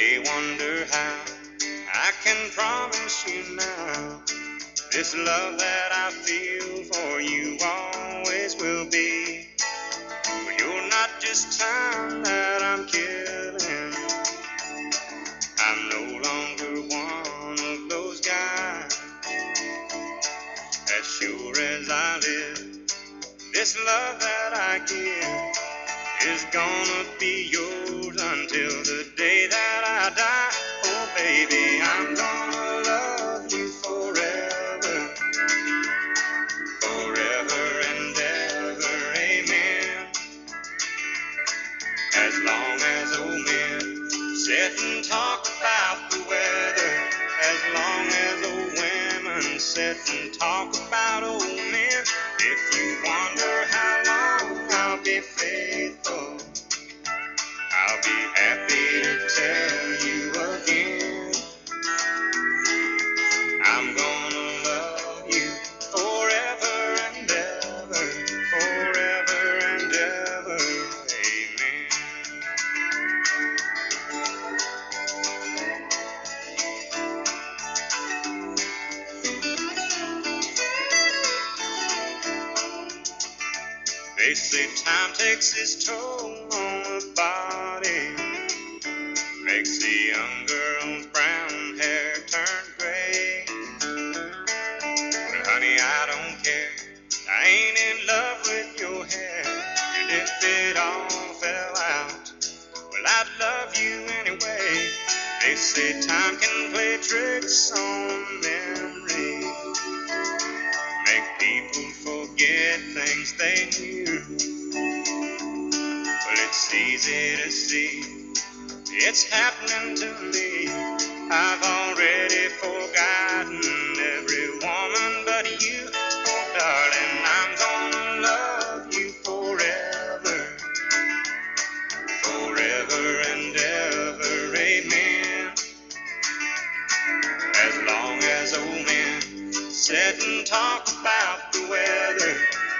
may wonder how. I can promise you now, this love that I feel for you always will be. But you're not just time that I'm killing. I'm no longer one of those guys. As sure as I live, this love that I give is gonna be yours until the day that I die. Oh baby, I'm gonna love you forever, forever and ever, amen. As long as old men sit and talk about the weather, as long as old women sit and talk about old men, if you wonder how long I'll be faithful, I'll be happy to tell you again. I'm gonna love you forever and ever, forever and ever, amen. They say time takes its toll on the body, makes the young girl's brown hair turn gray. Well, honey, I don't care. I ain't in love with your hair. And if it all fell out, well, I'd love you anyway. They say time can play tricks on memory, make people forget things they knew. Well, it's easy to see, it's happening to me. I've already forgotten every woman but you. Oh darling, I'm gonna love you forever, forever and ever, amen. As long as old men sit and talk about the weather,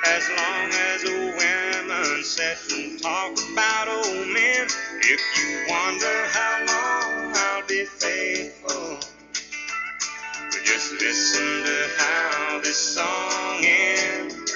as long as old women sit and talk about old men, if you wonder how long I'll be faithful, just listen to how this song ends.